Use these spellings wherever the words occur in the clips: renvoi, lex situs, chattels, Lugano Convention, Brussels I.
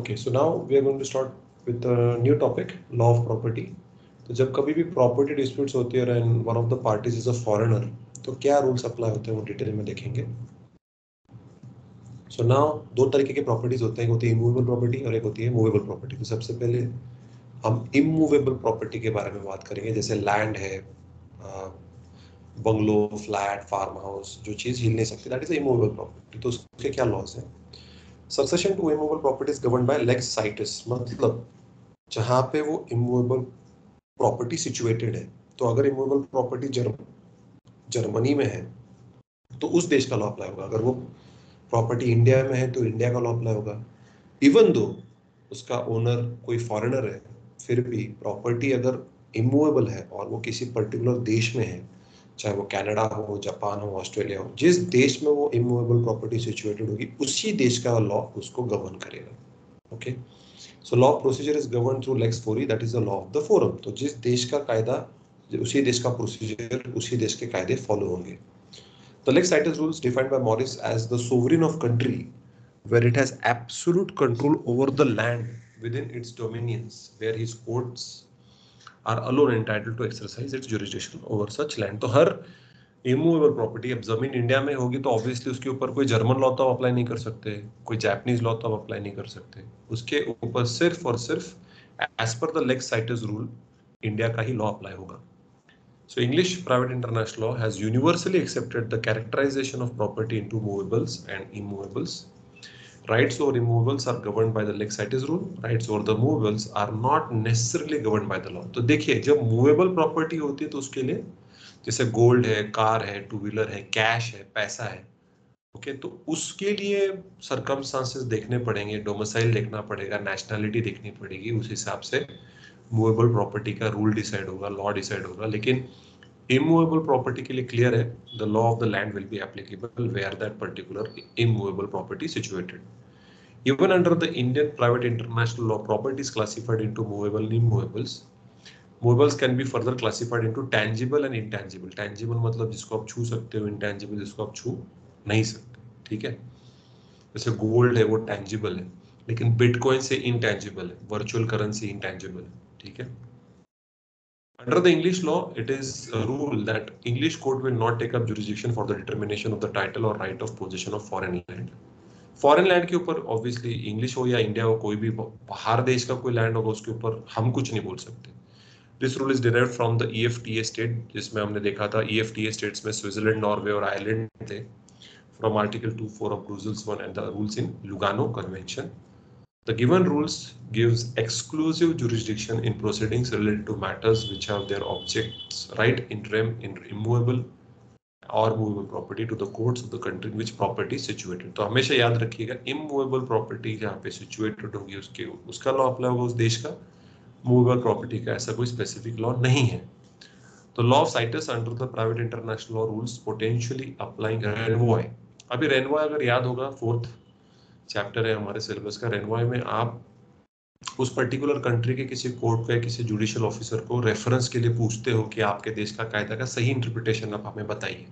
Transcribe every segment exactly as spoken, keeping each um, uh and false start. Okay, so now we are going to start with a new topic, law of property. तो जब कभी भी property disputes होती है and one of the parties is a foreigner, तो क्या rules apply होते हैं वो डिटेल में देखेंगे. सो so नाउ दो तरीके के प्रॉपर्टीज होते हैं, एक होती है इमूवेबल प्रॉपर्टी और एक होती है मूवेबल प्रॉपर्टी. तो सबसे पहले हम इमूवेबल प्रॉपर्टी के बारे में बात करेंगे, जैसे लैंड है, बंगलो, फ्लैट, फार्म हाउस, जो चीज़ हिल नहीं सकती, दैट इज इमूवेबल प्रॉपर्टी. तो उसके क्या लॉज हैं. Succession to immovable property is govern by lex situs, मतलब जहाँ पे वो इमूवेबल प्रॉपर्टी सिचुएटेड है. तो अगर इमूवेबल प्रॉपर्टी जर्म जर्मनी में है तो उस देश का लॉ अप्लाई होगा, अगर वो प्रॉपर्टी इंडिया में है तो इंडिया का लॉ अप्लाई होगा. इवन दो उसका ओनर कोई फॉरेनर है, फिर भी प्रॉपर्टी अगर इमूवेबल है और वो किसी पर्टिकुलर देश में है, चाहे वो कनाडा हो, जापान हो, ऑस्ट्रेलिया हो, जिस देश में वो इमूवेबल प्रॉपर्टी सिचुएटेड होगी उसी देश का लॉ उसको गवर्न करेगा. Okay, so law procedure is govern through lex fori, that is the law of the forum. तो जिस देश का कायदा उसी देश का प्रोसीजर, उसी देश के कायदे फॉलो होंगे. The lex situs rules defined by Morris as the sovereign of country where it has absolute control over the land within its dominions where his courts are alone entitled to exercise its jurisdiction over such land. तो हर immovable property, अब जमीन India में होगी तो obviously उसके ऊपर कोई German law तो अप्लाई नहीं कर सकते, कोई जापानीज लॉ तो अप्लाई नहीं कर सकते, उसके ऊपर सिर्फ और सिर्फ as per the lex situs rule India का ही लॉ अप्लाई होगा. So English private international law has universally accepted the characterization of property into movables and immovables. Rights over immovables are governed by the lex situs rule. Rights over the movables are not necessarily governed by the law. तो देखिए जब movable property होती है तो उसके लिए जैसे gold है, कार है, टू व्हीलर है, कैश है, पैसा है, ओके okay, तो उसके लिए सरकमस्टांसेस देखने पड़ेंगे, डोमिसाइल देखना पड़ेगा, नेशनैलिटी देखनी पड़ेगी, उस हिसाब से मूवेबल प्रॉपर्टी का रूल डिसाइड होगा, लॉ डिसाइड होगा. लेकिन immovable property के लिए clear है, the law of the land will be applicable where that particular immovable property situated. Even under the Indian private international law, property is classified into movable and immovables. Movables can be further classified into tangible and intangible. Tangible मतलब जिसको आप छू सकते हो, intangible जिसको आप छू नहीं सकते, ठीक है. जैसे gold है वो tangible है, लेकिन bitcoin से intangible है, virtual currency intangible है, ठीक है. Under the English law, it is a rule that English court will not take up jurisdiction for the determination of the title or right of possession of foreign land. Foreign land के ऊपर obviously English हो या India हो, कोई भी बाहर देश का कोई land होगा उसके ऊपर हम कुछ नहीं बोल सकते. This rule is derived from the E F T A state, जिसमें हमने देखा था E F T A states में Switzerland, Norway और Ireland थे, from Article two four of Brussels I and the rules in Lugano Convention. The given rules gives exclusive jurisdiction in proceedings related to matters which have their objects right in rem in immovable or movable property to the courts of the country in which property is situated. तो हमेशा याद रखिएगा immovable property जहाँ पे situated होगी उसके उसका law apply होगा उस देश का, movable property का ऐसा कोई specific law नहीं है. तो law of situs under the private international law rules potentially applying renvoi. अभी renvoi अगर याद होगा fourth चैप्टर है हमारे सिलेबस का, रेनवाई में आप उस पर्टिकुलर कंट्री के किसी कोर्ट का किसी जुडिशियल ऑफिसर को रेफरेंस के लिए पूछते हो कि आपके देश का कायदा का सही इंटरप्रिटेशन आप हमें बताइए.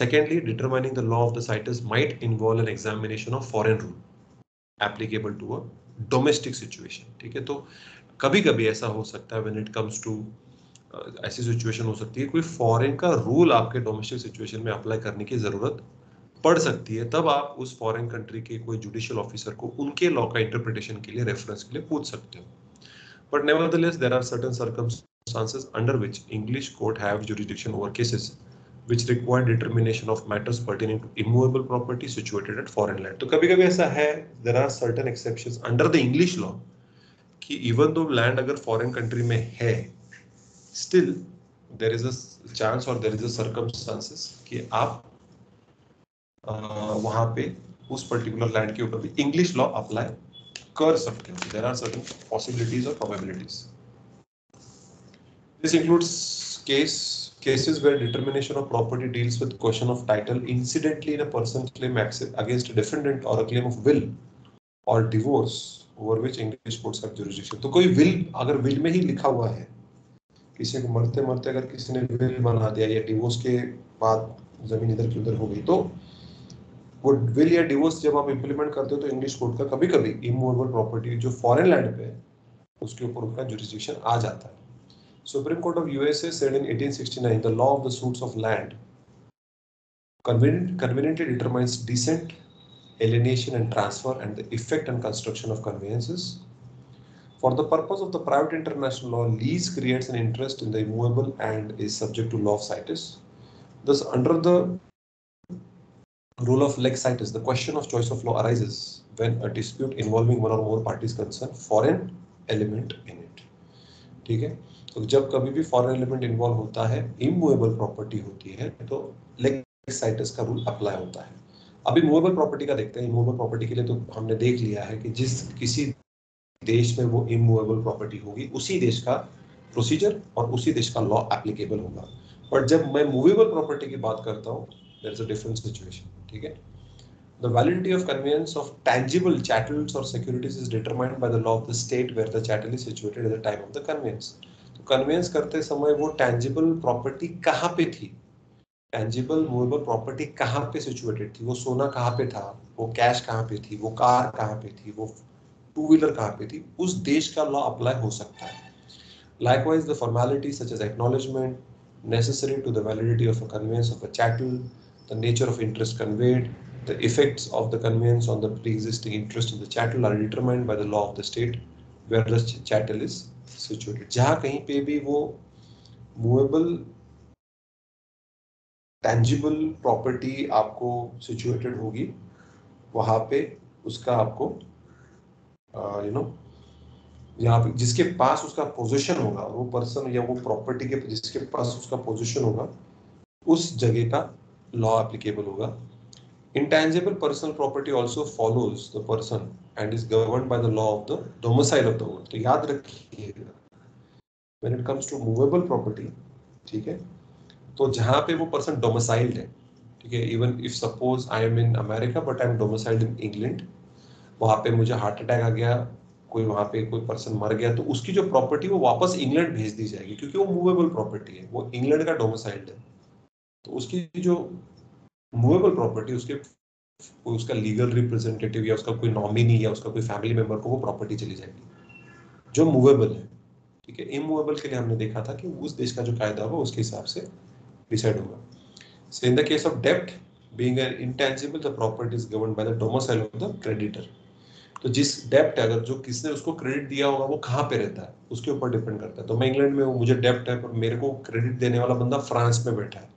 Secondly, determining the law of the situs might involve an examination of foreign rule applicable to a domestic situation, ठीक है. तो कभी कभी ऐसा हो सकता है, व्हेन इट कम्स टू ऐसी सिचुएशन हो सकती है कोई फॉरेन का रूल आपके डोमेस्टिक सिचुएशन में अप्लाई करने की जरूरत पढ़ सकती है, तब आप उस फॉरेन कंट्री के कोई जुडिशियल ऑफिसर को उनके लॉ का इंटरप्रिटेशन के लिए रेफरेंस के लिए पूछ सकते हो. But nevertheless there are certain circumstances under which English court have jurisdiction over cases which require determination of matters pertaining to immovable property situated at foreign land. तो कभी कभी ऐसा है, there are certain exceptions under the English law कि even though land अगर foreign country में है, still there is a chance और देयर इज अ सर्कमस्टांसेस कि आप Uh, वहाँ पे उस पर्टिकुलर लैंड के ऊपर भी इंग्लिश लॉ अप्लाई कर सकते हो. देयर आर सर्टेन पॉसिबिलिटीज और probabilities. This includes case cases where determination of property deals with question of title incidentally in a person claim against defendant और अ क्लेम ऑफ विल और divorce over which English courts have jurisdiction. तो कोई will अगर will में ही लिखा हुआ है, किसी को मरते मरते अगर किसी ने विल बना दिया या डिवोर्स के बाद जमीन इधर की उधर हो गई, तो वो विल या डिवोर्स जब आप इम्प्लीमेंट करते हो तो इंग्लिश कोर्ट का कभी कभी इमूवेबल प्रॉपर्टी जो फॉरेन लैंड पे है उसके ऊपर उनका जुरिडिक्शन आ जाता है. Supreme court of USA said in eighteen sixty-nine the law of the suits of land conveniently determines descent, alienation and transfer and the effect and construction of conveyances. For the purpose of the private international law, lease creates an interest in the immovable and is subject to law of situs. Thus, under the rule of lex situs, the question of choice of law arises when a dispute involving one or more parties concern foreign element in it. ठीक है, तो जब कभी भी foreign element involve होता है, immovable property होती है, तो lex situs का rule apply होता है. अभी immovable property का देखते हैं. immovable property के लिए तो हमने देख लिया है कि जिस किसी देश में वो immovable property होगी उसी देश का procedure और उसी देश का law applicable होगा. बट जब मैं movable property की बात करता हूँ, there is a different situation. ठीक है. The validity of conveyance of tangible chattels or securities is determined by the law of the state where the chattel is situated at the time of the conveyance. तो conveyance करते समय वो tangible property कहाँ पे थी, tangible movable property कहाँ पे situated थी, वो सोना कहाँ पे था, वो cash कहाँ पे थी, वो कार कहाँ पे थी, वो टू व्हीलर कहाँ पे थी, उस देश का लॉ अप्लाई हो सकता है. Likewise, the formalities such as acknowledgement necessary to the validity of a conveyance of a chattel, the nature of interest conveyed, the effects of the conveyance on the pre-existing interest in the chattel are determined by the law of the state where the chattel is situated. जहाँ कहीं पे भी वो movable tangible property आपको situated होगी, वहाँ पे उसका आपको यू नो यहाँ पे जिसके पास उसका पोजीशन होगा, वो पर्सन या वो प्रॉपर्टी के जिसके पास उसका पोजीशन होगा उस जगह का लॉ एप्लीकेबल होगा. Intangible personal property also follows the person and is governed by the law of the domicile of the owner. तो याद रखिएगा when it comes to movable property, ठीक है, तो जहाँ पे वो पर्सन डोमिसाइल्ड है, ठीक है, even if suppose I am in America but I am domiciled in England, वहाँ पे मुझे हार्ट अटैक आ गया, कोई वहाँ पे कोई पर्सन मर गया, तो उसकी जो प्रॉपर्टी वो वापस इंग्लैंड भेज दी जाएगी क्योंकि वो मूवेबल प्रॉपर्टी है, वो इंग्लैंड का डोमिसाइल्ड है, तो उसकी जो मूवेबल प्रॉपर्टी उसके कोई उसका लीगल रिप्रेजेंटेटिव या उसका कोई नॉमिनी या उसका कोई फैमिली मेम्बर को वो प्रॉपर्टी चली जाएगी जो मूवेबल है. ठीक है, इमूवेबल के लिए हमने देखा था कि उस देश का जो कायदा होगा उसके हिसाब से डिसाइड होगा. So in the case of डेब्ट being an intangible the property is governed by the domicile of the creditor. तो जिस डेब्ट अगर जो किसने उसको क्रेडिट दिया होगा वो कहाँ पे रहता है उसके ऊपर डिपेंड करता है. तो मैं इंग्लैंड में हूँ, मुझे डेब्ट है, पर मेरे को क्रेडिट देने वाला बंदा फ्रांस में बैठा है,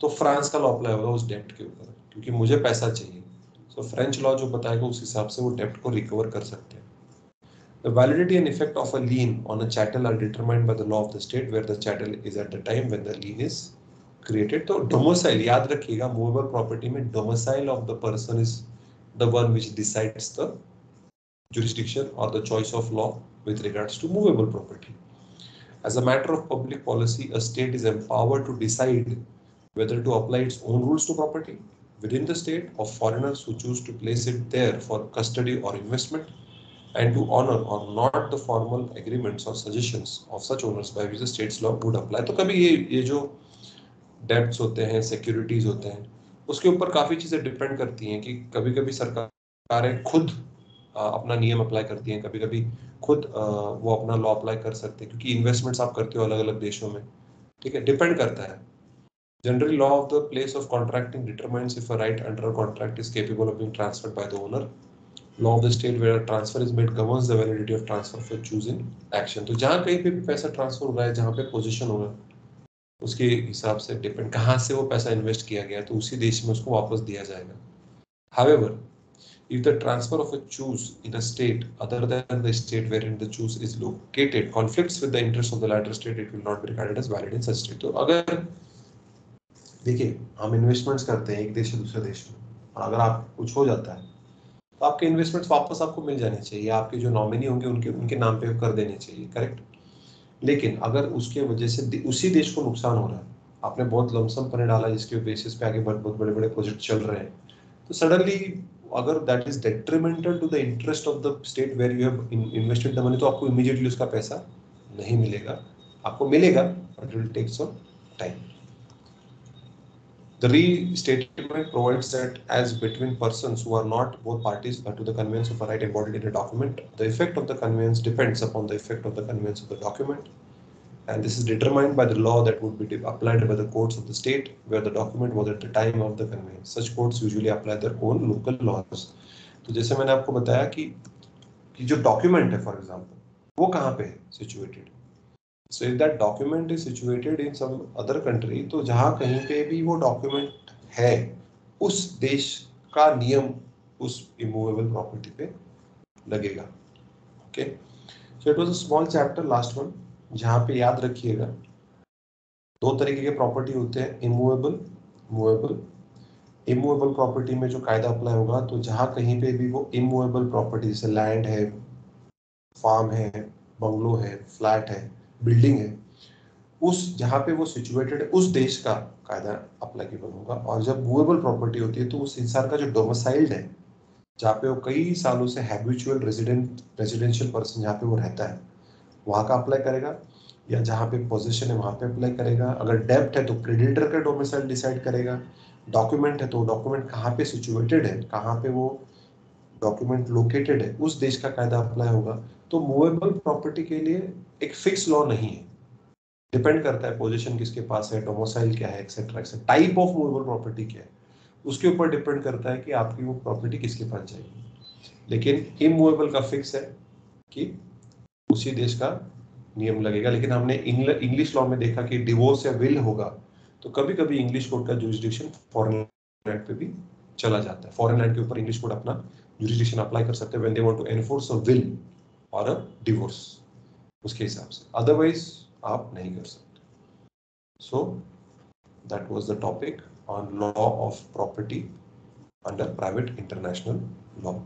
तो फ्रांस का लॉ अप्लाई होगा उस डेब्ट के ऊपर क्योंकि मुझे पैसा चाहिए. सो फ्रेंच लॉ जो बताएगा उस हिसाब से वो डेब्ट को रिकवर कर सकते हैं. The validity and effect of a lien on a chattel are determined by the law of the state where the chattel is at the time when the lien is created. तो domicile याद रखिएगा, movable property में domicile of the person is the one which decides the jurisdiction or the choice of law with regards to movable property. As a matter of public policy, a state is empowered to decide whether to apply its own rules to property within the state or foreigners who choose to place it there for custody or investment, and to honor or not the formal agreements or suggestions of such owners by which the state's law would apply. तो कभी ये ये जो debts होते हैं, securities होते हैं, उसके ऊपर काफी चीजें depend करती हैं कि कभी कभी सरकारें खुद अपना नियम अप्लाई करती हैं, कभी कभी खुद वो अपना लॉ अप्लाई कर सकते हैं क्योंकि इन्वेस्टमेंट्स आप करते हो अलग अलग देशों में. ठीक है, डिपेंड करता है. Generally law of the place of contracting determines if a right under a contract is capable of being transferred by the owner. Law of the state where transfer is made governs the validity of transfer for choosing action. तो जहाँ कहीं पे भी पैसा transfer हो रहा है, जहाँ पे पोजिशन हो रहा है, उसके हिसाब से डिपेंड कहाँ से वो पैसा इन्वेस्ट किया गया तो उसी देश में उसको वापस दिया जाएगा. However if the transfer of a choose in a state other than the state wherein the choose is located conflicts with the interest of the latter state, it will not be regarded as valid in such state. तो अगर देखिए हम investments करते हैं एक देश से दूसरे देश में, और अगर आप कुछ हो जाता है तो आपके इन्वेस्टमेंट्स वापस आपको मिल जाने चाहिए, आपके जो नॉमिनी होंगे उनके उनके नाम पे कर देने चाहिए, करेक्ट. लेकिन अगर उसके वजह से उसी देश को नुकसान हो रहा है, आपने बहुत लमसम पने डाला जिसके बेसिस पे आगे बहुत बड़े बड़े प्रोजेक्ट चल रहे हैं, तो सडनली अगर that is detrimental to the interest of the state where you have invested the money, तो आपको इमीडिएटली उसका पैसा नहीं मिलेगा, आपको मिलेगा but it will take some time. The restatement provides that as between persons who are not both parties to the conveyance of a right embodied in a document, the effect of the conveyance depends upon the effect of the conveyance of the document. And this is determined by the law that would be applied by the courts of the state where the document was at the time of the conveyance. Such courts usually apply their own local laws. तो जैसे मैंने आपको बताया कि, कि जो document है for example वो कहाँ पे है situated. So if that document is situated in some other country, तो जहाँ कहीं पे भी वो document है उस देश का नियम उस immovable property पे लगेगा. Okay, so it was a small chapter, last one, जहाँ पे याद रखिएगा दो तरीके के property होते हैं, immovable, movable. Immovable property में जो कायदा अप्लाई होगा तो जहाँ कहीं पे भी वो immovable property जैसे land है, farm है, bungalow है, flat है, बिल्डिंग है, उस जहाँ पे वो सिचुएटेड है उस देश का कायदा अप्लाईकेबल होगा. और जब मूवेबल प्रॉपर्टी होती है तो उस इंसान का जो डोमिसाइल्ड है जहाँ पे वो कई सालों से हैबिचुअल रेजिडेंट रेजिडेंशियल पर्सन जहाँ पे वो रहता है वहाँ का अप्लाई करेगा, या जहाँ पे पोजिशन है वहाँ पे अप्लाई करेगा. अगर डेब्ट है तो क्रेडिटर का डोमिसाइल डिसाइड करेगा. डॉक्यूमेंट है तो डॉक्यूमेंट कहाँ पे सिचुएटेड है, कहाँ पे वो डॉक्यूमेंट लोकेटेड है, उस देश का कायदा अप्लाई होगा. तो मूवेबल प्रॉपर्टी के लिए एक फिक्स लॉ नहीं है, डिपेंड करता है पोजीशन किसके पास है, डोमिसाइल क्या है, etcetera etcetera, type of movable property क्या है, उसके ऊपर डिपेंड करता है कि आपकी वो प्रॉपर्टी किसके पास जाएगी. लेकिन इमूवेबल का फिक्स है कि उसी देश का नियम लगेगा. लेकिन हमने इंग्लिश लॉ में देखा कि डिवोर्स या विल होगा तो कभी कभी इंग्लिश कोड का ज्यूरिसडिक्शन फॉरेन लैंड पे भी चला जाता है. फॉरेन लैंड के ऊपर इंग्लिश कोड अपना ज्यूरिसडिक्शन अप्लाई कर सकते हैं when they want to enforce a will और अ डिवोर्स, उसके हिसाब से, अदरवाइज आप नहीं कर सकते. So that was the topic on law of property under private international law.